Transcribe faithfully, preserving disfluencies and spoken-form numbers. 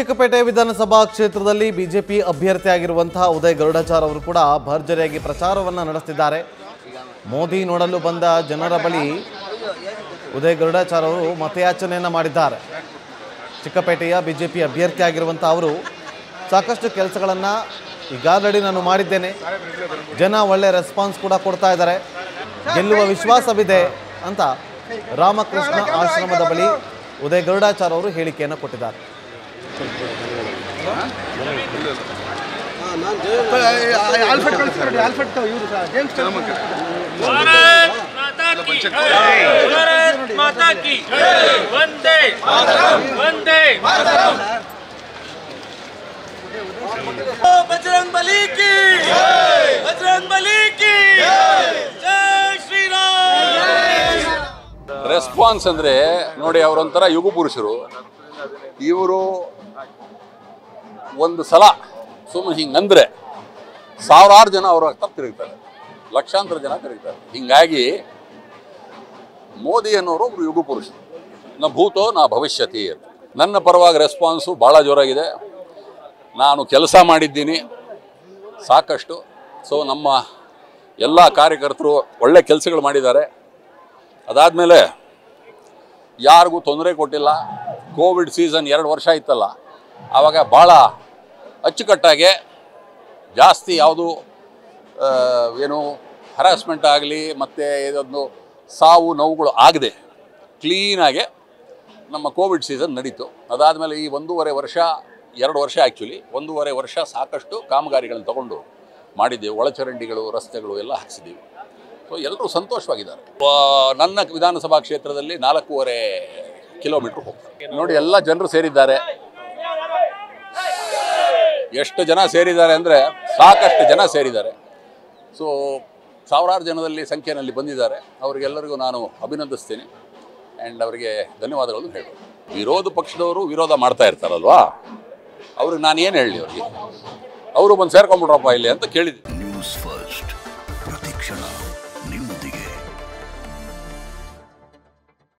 ಚಿಕ್ಕಪೇಟೆ ವಿಧಾನಸಭಾ ಕ್ಷೇತ್ರದಲ್ಲಿ ಬಿಜೆಪಿ ಅಭ್ಯರ್ಥಿಯಾಗಿರುವಂತ ಉದಯ ಗರುಡಾಚಾರ್ ಅವರು ಕೂಡ ಭರ್ಜರಿಯಾಗಿ ಪ್ರಚಾರವನ್ನ ನಡೆಸುತ್ತಿದ್ದಾರೆ। ಮೋದಿ ನೋಡಲು ಬಂದ ಜನರ ಬಳಿ ಉದಯ ಗರುಡಾಚಾರ್ ಅವರು ಮತಯಾಚನೆಯನ್ನ ಮಾಡಿದ್ದಾರೆ। ಚಿಕ್ಕಪೇಟೆಯ ಬಿಜೆಪಿ ಅಭ್ಯರ್ಥಿಯಾಗಿರುವಂತ ಅವರು ಸಾಕಷ್ಟು ಕೆಲಸಗಳನ್ನ ಈಗಾಗಲೇ ನಾನು ಮಾಡಿದ್ದೇನೆ, ಜನ ಒಳ್ಳೆ ರೆಸ್ಪಾನ್ಸ್ ಕೂಡ ಕೊಡ್ತಾ ಇದ್ದಾರೆ, ಗೆಲ್ಲುವ ವಿಶ್ವಾಸವಿದೆ ಅಂತ ರಾಮಕೃಷ್ಣ ಆಶ್ರಮದ ಬಳಿ ಉದಯ ಗರುಡಾಚಾರ್ ಅವರು ಹೇಳಿಕೆಯನ್ನು ಕೊಟ್ಟಿದ್ದಾರೆ। बजरंग बली की बजरंग बली की जय श्री राम। रेस्पॉन्स अंद्रे नोडि अवरंतर युग पुरुषरु इवरु ಒಂದು ಸಲ ಸುಮ್ಮನೆ ಹಿಂಗಂದ್ರೆ ಸಾವಿರಾರು ಜನ ಅವರ ಹತ್ರ ತಿರುಗ್ತಾರೆ, ಲಕ್ಷಾಂತರ ಜನ ತಿರುಗ್ತಾರೆ। ಹಿಂಗಾಗಿ ಮೋದಿ ಅನ್ನೋರು ಒಬ್ಬರು ಯುಗ ಪುರುಷರು, ನಾ ಭೂತೋ ನಾ ಭವಿಷ್ಯತಿ ಅಂತ। ನನ್ನ ಪರವಾಗಿ ರೆಸ್ಪಾನ್ಸು ಭಾಳ ಜೋರಾಗಿದೆ, ನಾನು ಕೆಲಸ ಮಾಡಿದ್ದೀನಿ ಸಾಕಷ್ಟು। ಸೊ ನಮ್ಮ ಎಲ್ಲ ಕಾರ್ಯಕರ್ತರು ಒಳ್ಳೆ ಕೆಲಸಗಳು ಮಾಡಿದ್ದಾರೆ, ಅದಾದಮೇಲೆ ಯಾರಿಗೂ ತೊಂದರೆ ಕೊಟ್ಟಿಲ್ಲ। ಕೋವಿಡ್ ಸೀಸನ್ ಎರಡು ವರ್ಷ ಇತ್ತಲ್ಲ, ಆವಾಗ ಭಾಳ ಅಚ್ಚುಕಟ್ಟಾಗೆ ಜಾಸ್ತಿ ಯಾವುದು ಏನು ಹರಾಸ್ಮೆಂಟ್ ಆಗಲಿ ಮತ್ತು ಇದೊಂದು ಸಾವು ನೋವುಗಳು ಆಗದೆ ಕ್ಲೀನಾಗೆ ನಮ್ಮ ಕೋವಿಡ್ ಸೀಸನ್ ನಡೀತು। ಅದಾದಮೇಲೆ ಈ ಒಂದೂವರೆ ವರ್ಷ ಎರಡು ವರ್ಷ ಆ್ಯಕ್ಚುಲಿ ಒಂದೂವರೆ ವರ್ಷ ಸಾಕಷ್ಟು ಕಾಮಗಾರಿಗಳನ್ನು ತಗೊಂಡು ಮಾಡಿದ್ದೆವು, ಒಳಚರಂಡಿಗಳು ರಸ್ತೆಗಳು ಎಲ್ಲ ಹಾಕ್ಸಿದ್ದೀವಿ। ಸೊ ಎಲ್ಲರೂ ಸಂತೋಷವಾಗಿದ್ದಾರೆ। ನನ್ನ ವಿಧಾನಸಭಾ ಕ್ಷೇತ್ರದಲ್ಲಿ ನಾಲ್ಕೂವರೆ ಕಿಲೋಮೀಟ್ರ್ ಹೋಗ್ತಾರೆ ನೋಡಿ, ಎಲ್ಲ ಜನರು ಸೇರಿದ್ದಾರೆ। ಎಷ್ಟು ಜನ ಸೇರಿದ್ದಾರೆ ಅಂದರೆ ಸಾಕಷ್ಟು ಜನ ಸೇರಿದ್ದಾರೆ। ಸೊ ಸಾವಿರಾರು ಜನದಲ್ಲಿ ಸಂಖ್ಯೆಯಲ್ಲಿ ಬಂದಿದ್ದಾರೆ, ಅವರಿಗೆಲ್ಲರಿಗೂ ನಾನು ಅಭಿನಂದಿಸ್ತೀನಿ ಆ್ಯಂಡ್ ಅವರಿಗೆ ಧನ್ಯವಾದಗಳನ್ನು ಹೇಳ್ಬೋದು। ವಿರೋಧ ಪಕ್ಷದವರು ವಿರೋಧ ಮಾಡ್ತಾ ಇರ್ತಾರಲ್ವಾ, ಅವ್ರಿಗೆ ನಾನೇನು ಹೇಳಿ ಅವ್ರಿಗೆ ಅವರು ಬಂದು ಸೇರ್ಕೊಂಡ್ಬಿಟ್ರಪ್ಪ ಇಲ್ಲಿ ಅಂತ ಕೇಳಿದ್ದೀನಿ।